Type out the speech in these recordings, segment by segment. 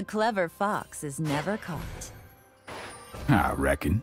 A clever fox is never caught. I reckon.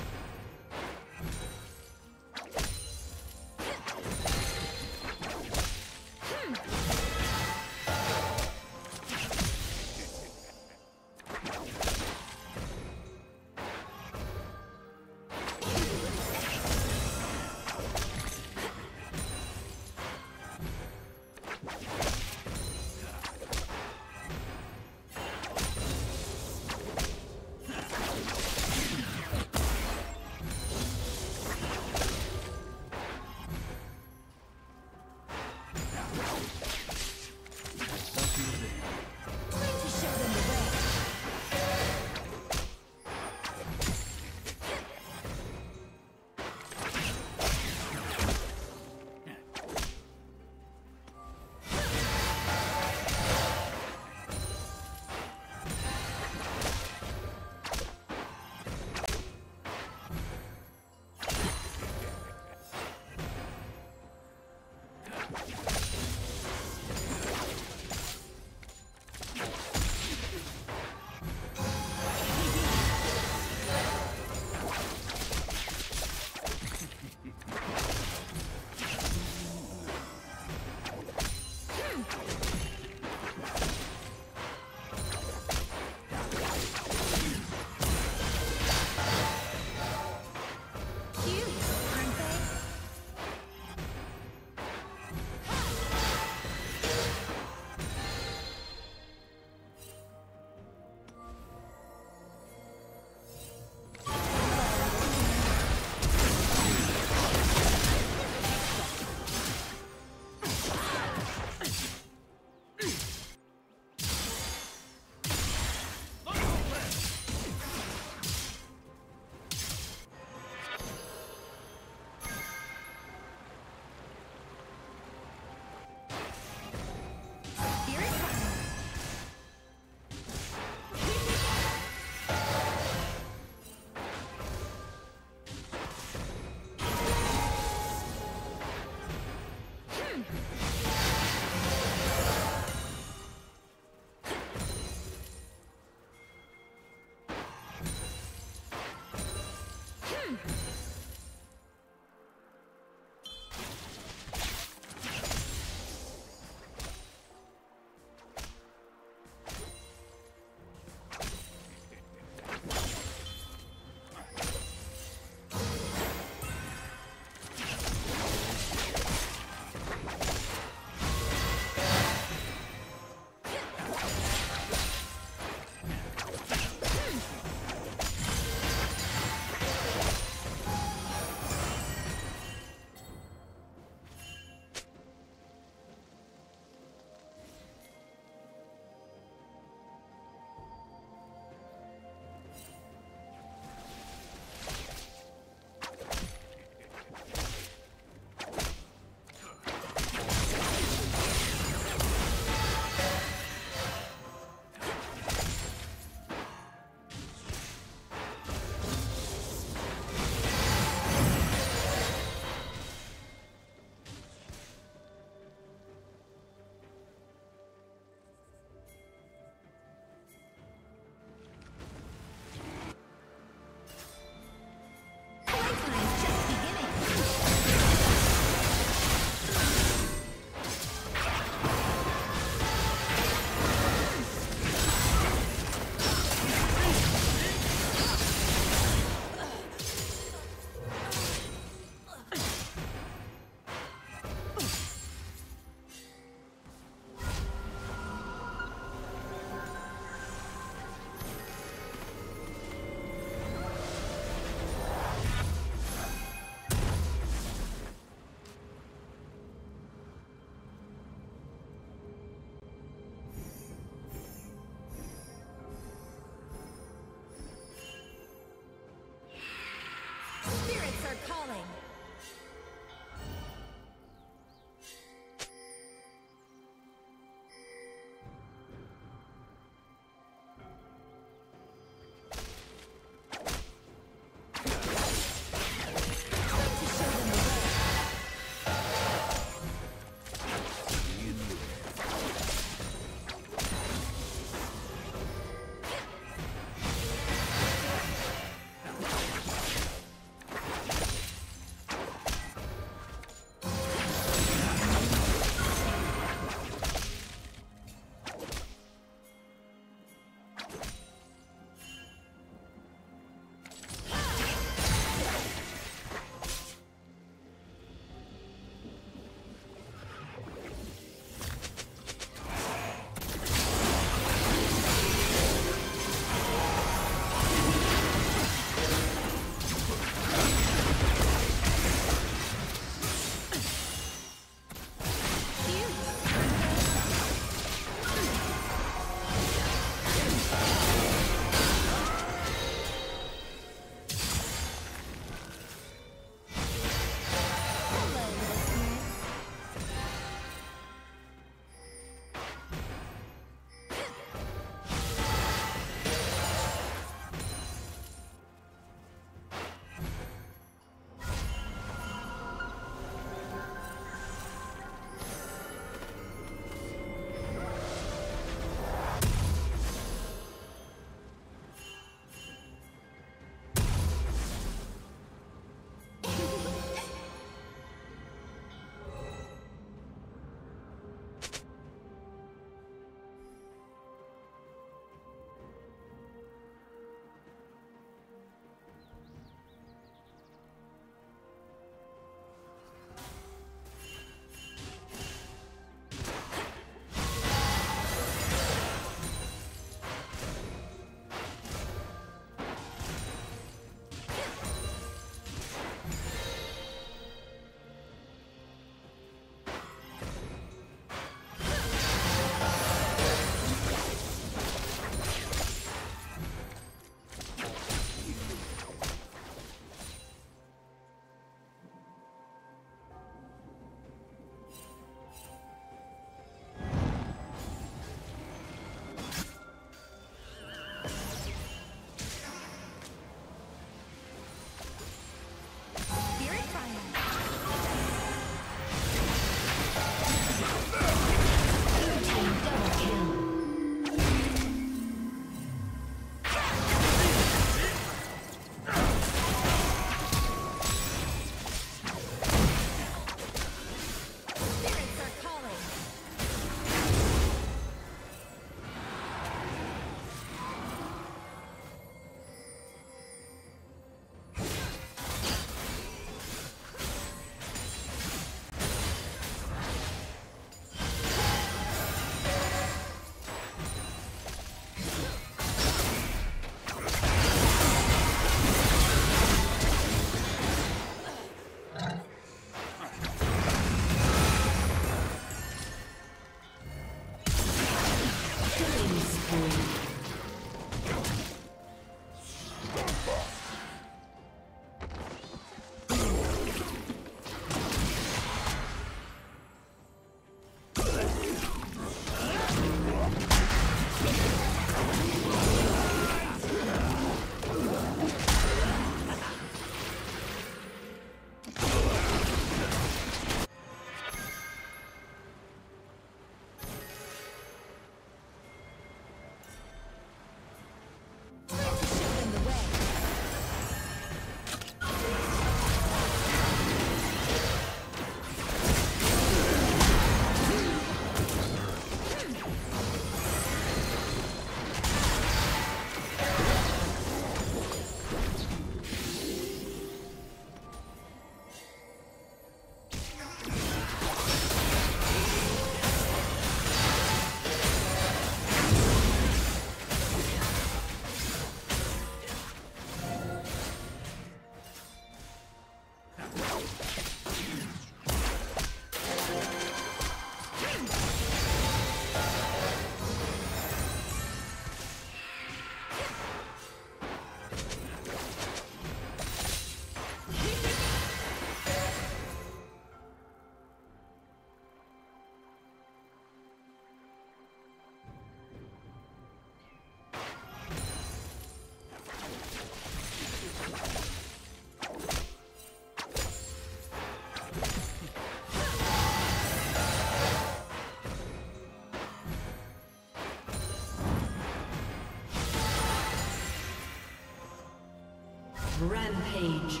Rampage.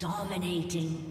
Dominating.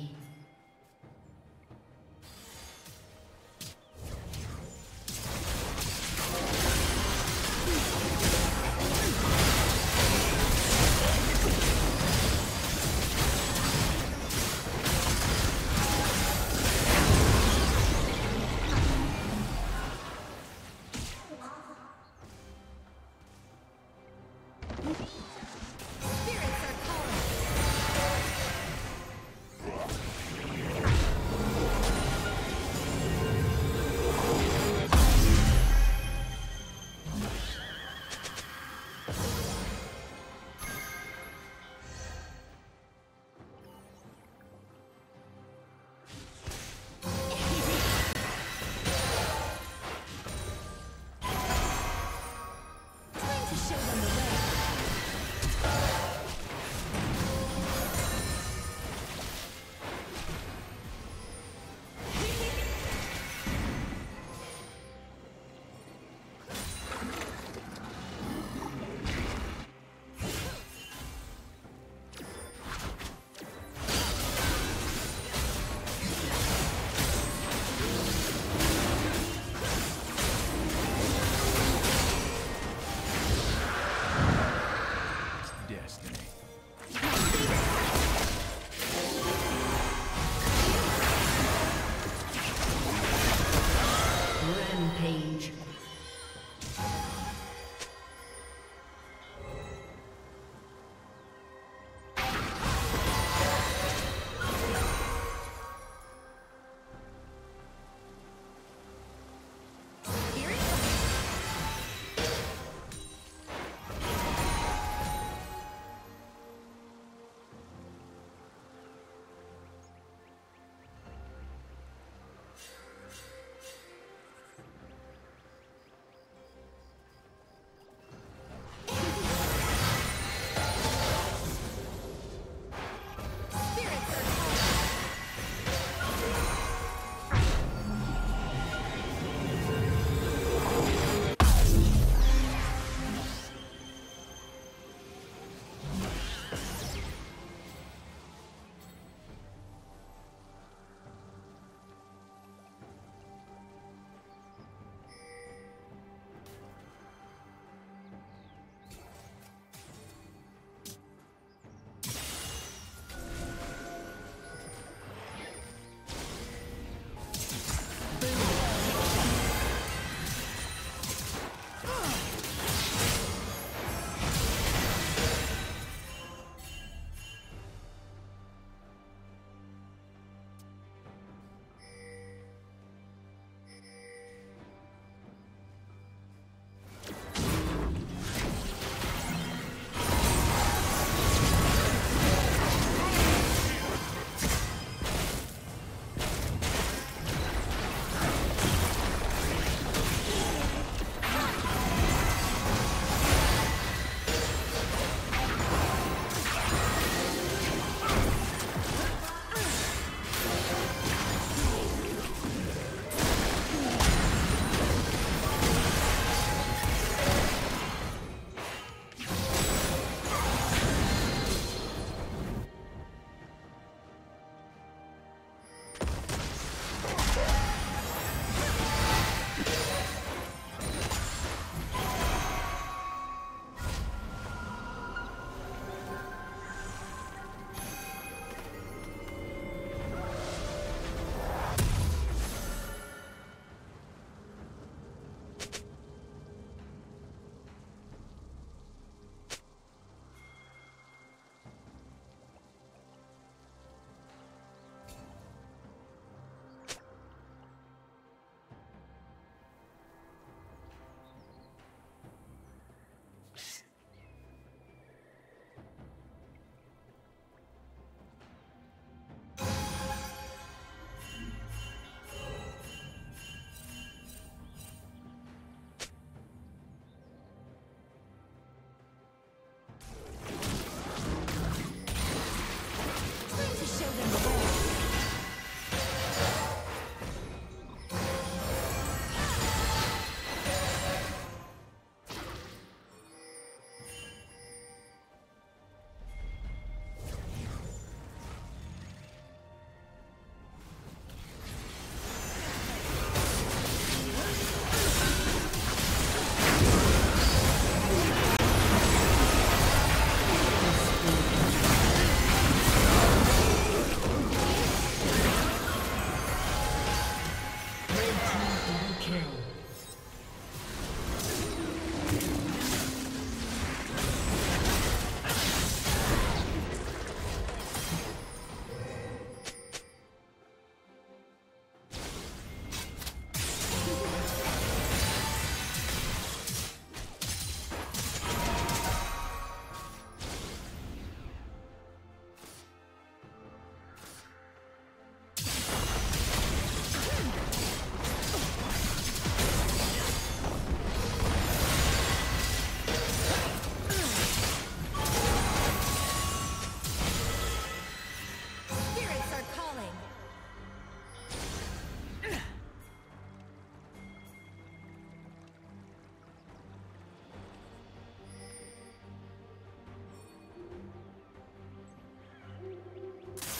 Spirits are calling.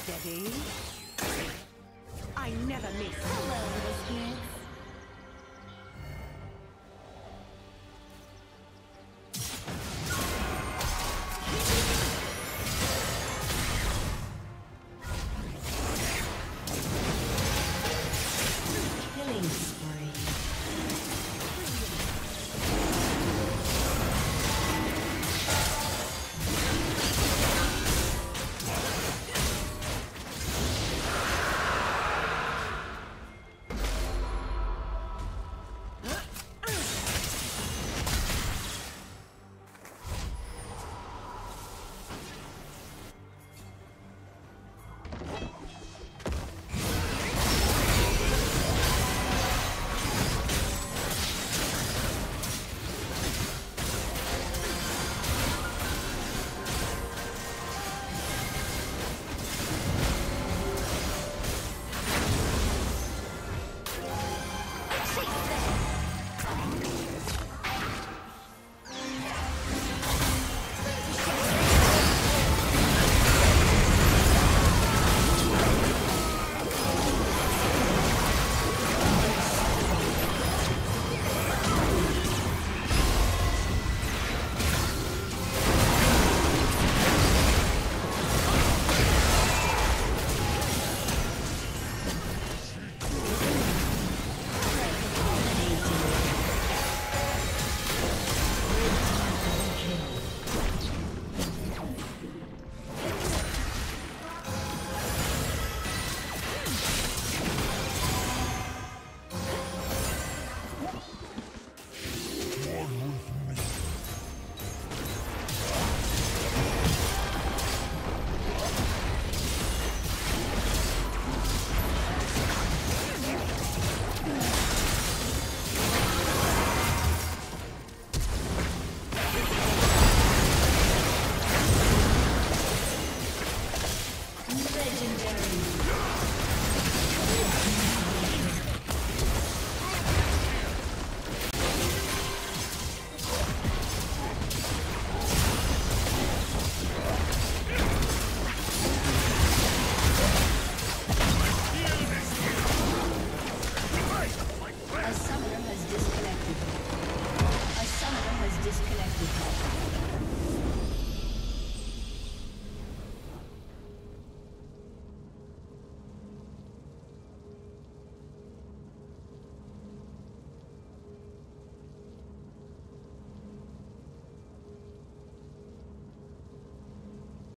Steady. I never miss. Hello, little kids. Take that!